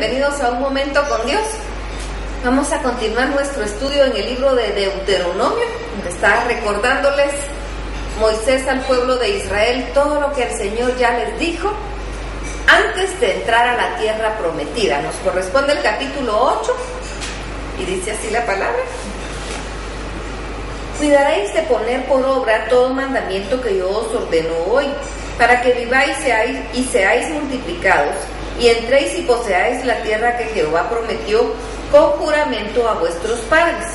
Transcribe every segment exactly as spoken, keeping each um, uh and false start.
bienvenidos a Un Momento con Dios. Vamos a continuar nuestro estudio en el libro de Deuteronomio, donde está recordándoles Moisés al pueblo de Israel todo lo que el Señor ya les dijo antes de entrar a la tierra prometida. Nos corresponde el capítulo ocho y dice así la palabra: cuidaréis de poner por obra todo mandamiento que yo os ordeno hoy, para que viváis seáis, y seáis multiplicados, y entréis y poseáis la tierra que Jehová prometió con juramento a vuestros padres.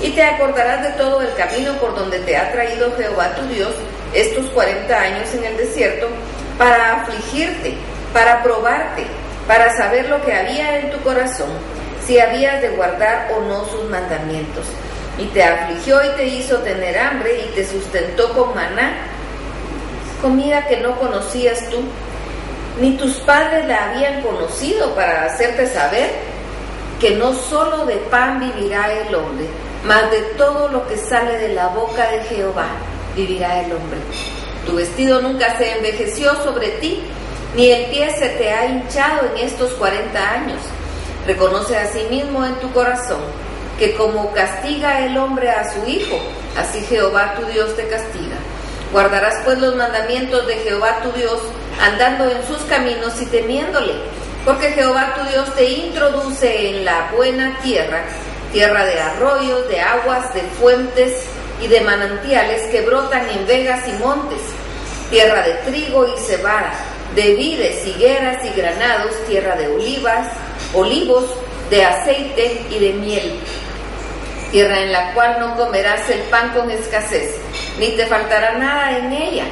Y te acordarás de todo el camino por donde te ha traído Jehová tu Dios estos cuarenta años en el desierto, para afligirte, para probarte, para saber lo que había en tu corazón, si habías de guardar o no sus mandamientos. Y te afligió y te hizo tener hambre, y te sustentó con maná, comida que no conocías tú, ni tus padres la habían conocido, para hacerte saber que no solo de pan vivirá el hombre, mas de todo lo que sale de la boca de Jehová vivirá el hombre. Tu vestido nunca se envejeció sobre ti, ni el pie se te ha hinchado en estos cuarenta años. Reconoce a sí mismo en tu corazón que como castiga el hombre a su hijo, así Jehová tu Dios te castiga. Guardarás pues los mandamientos de Jehová tu Dios, andando en sus caminos y temiéndole, porque Jehová tu Dios te introduce en la buena tierra, tierra de arroyos, de aguas, de fuentes y de manantiales que brotan en vegas y montes, tierra de trigo y cebada, de vides, higueras y granados, tierra de olivas, olivos, de aceite y de miel, tierra en la cual no comerás el pan con escasez, ni te faltará nada en ella,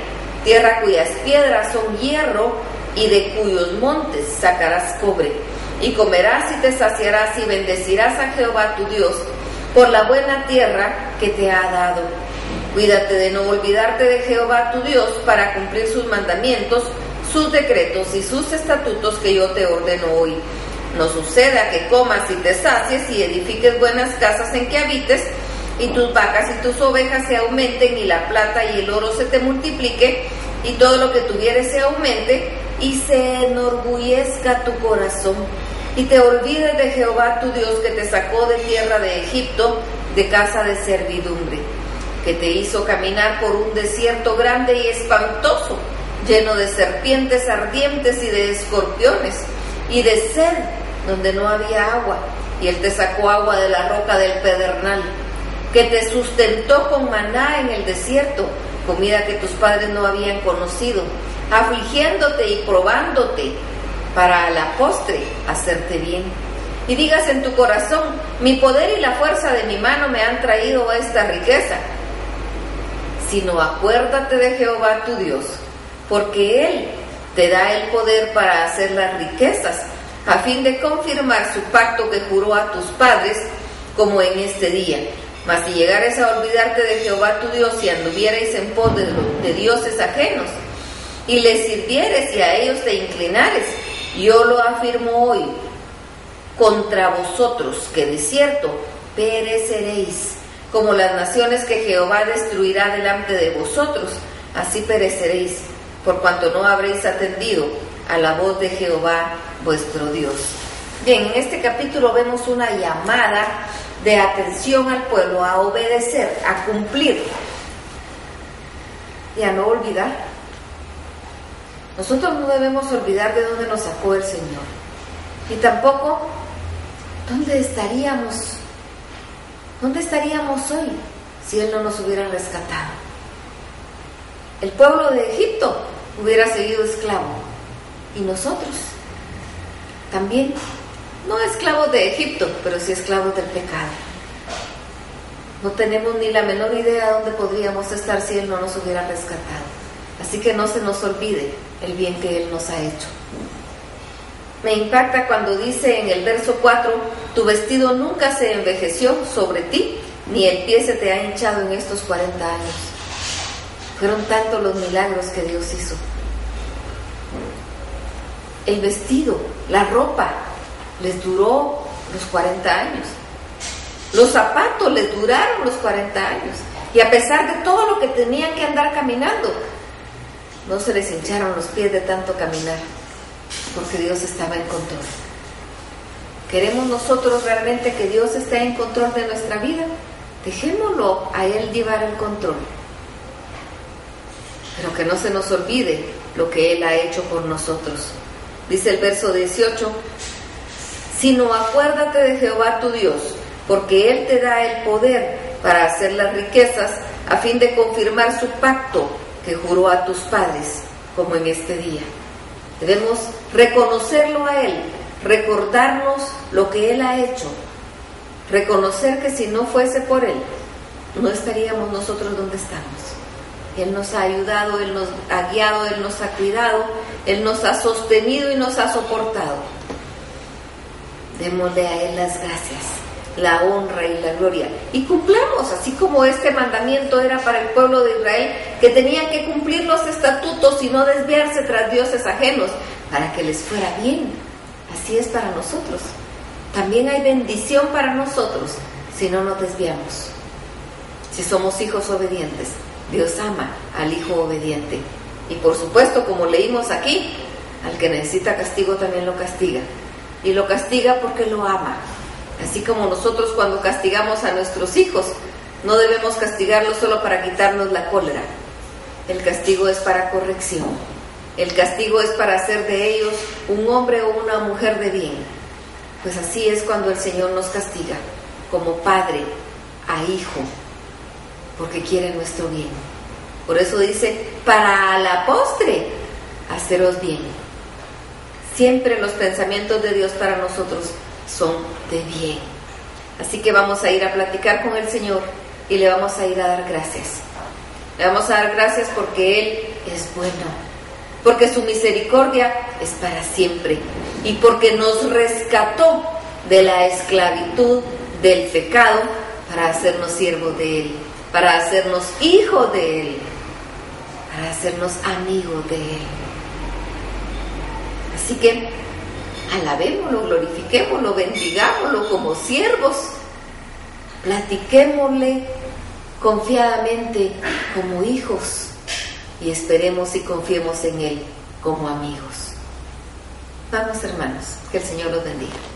tierra cuyas piedras son hierro y de cuyos montes sacarás cobre. Y comerás y te saciarás y bendecirás a Jehová tu Dios por la buena tierra que te ha dado. Cuídate de no olvidarte de Jehová tu Dios para cumplir sus mandamientos, sus decretos y sus estatutos que yo te ordeno hoy. No suceda que comas y te sacies y edifiques buenas casas en que habites, y tus vacas y tus ovejas se aumenten, y la plata y el oro se te multiplique, y todo lo que tuvieres se aumente, y se enorgullezca tu corazón, y te olvides de Jehová tu Dios que te sacó de tierra de Egipto, de casa de servidumbre, que te hizo caminar por un desierto grande y espantoso, lleno de serpientes ardientes y de escorpiones, y de sed donde no había agua, y él te sacó agua de la roca del pedernal, que te sustentó con maná en el desierto, comida que tus padres no habían conocido, afligiéndote y probándote, para a la postre hacerte bien. Y digas en tu corazón: mi poder y la fuerza de mi mano me han traído esta riqueza. Sino acuérdate de Jehová tu Dios, porque él te da el poder para hacer las riquezas, a fin de confirmar su pacto que juró a tus padres, como en este día. Mas si llegares a olvidarte de Jehová tu Dios y anduvierais en pos de, de dioses ajenos, y les sirvieres y a ellos te inclinares, yo lo afirmo hoy contra vosotros, que de cierto pereceréis, como las naciones que Jehová destruirá delante de vosotros, así pereceréis, por cuanto no habréis atendido a la voz de Jehová vuestro Dios. Bien, en este capítulo vemos una llamada de atención al pueblo a obedecer, a cumplir y a no olvidar. Nosotros no debemos olvidar de dónde nos sacó el Señor, y tampoco dónde estaríamos, dónde estaríamos hoy si Él no nos hubiera rescatado. El pueblo de Egipto hubiera seguido esclavo, y nosotros también. No esclavos de Egipto, pero sí esclavos del pecado. No tenemos ni la menor idea de dónde podríamos estar si Él no nos hubiera rescatado. Así que no se nos olvide el bien que Él nos ha hecho. Me impacta cuando dice en el verso cuatro: tu vestido nunca se envejeció sobre ti, ni el pie se te ha hinchado en estos cuarenta años. Fueron tantos los milagros que Dios hizo. El vestido, la ropa, les duró los cuarenta años. Los zapatos les duraron los cuarenta años. Y a pesar de todo lo que tenían que andar caminando, no se les hincharon los pies de tanto caminar, porque Dios estaba en control. ¿Queremos nosotros realmente que Dios esté en control de nuestra vida? Dejémoslo a Él llevar el control. Pero que no se nos olvide lo que Él ha hecho por nosotros. Dice el verso dieciocho, sino acuérdate de Jehová tu Dios, porque Él te da el poder para hacer las riquezas, a fin de confirmar su pacto que juró a tus padres, como en este día. Debemos reconocerlo a Él, recordarnos lo que Él ha hecho, reconocer que si no fuese por Él, no estaríamos nosotros donde estamos. Él nos ha ayudado, Él nos ha guiado, Él nos ha cuidado, Él nos ha sostenido y nos ha soportado. Démosle a Él las gracias, la honra y la gloria, y cumplamos, así como este mandamiento era para el pueblo de Israel, que tenían que cumplir los estatutos y no desviarse tras dioses ajenos, para que les fuera bien. Así es para nosotros. También hay bendición para nosotros si no nos desviamos, si somos hijos obedientes. Dios ama al hijo obediente, y por supuesto, como leímos aquí, al que necesita castigo también lo castiga, y lo castiga porque lo ama. Así como nosotros cuando castigamos a nuestros hijos, no debemos castigarlos solo para quitarnos la cólera. El castigo es para corrección. El castigo es para hacer de ellos un hombre o una mujer de bien. Pues así es cuando el Señor nos castiga, como padre a hijo, porque quiere nuestro bien. Por eso dice, para la postre, haceros bien. Siempre los pensamientos de Dios para nosotros son de bien. Así que vamos a ir a platicar con el Señor y le vamos a ir a dar gracias. Le vamos a dar gracias porque Él es bueno, porque su misericordia es para siempre, y porque nos rescató de la esclavitud del pecado para hacernos siervos de Él, para hacernos hijos de Él, para hacernos amigos de Él. Así que alabémoslo, glorifiquémoslo, bendigámoslo como siervos, platiquémosle confiadamente como hijos, y esperemos y confiemos en Él como amigos. Vamos, hermanos, que el Señor los bendiga.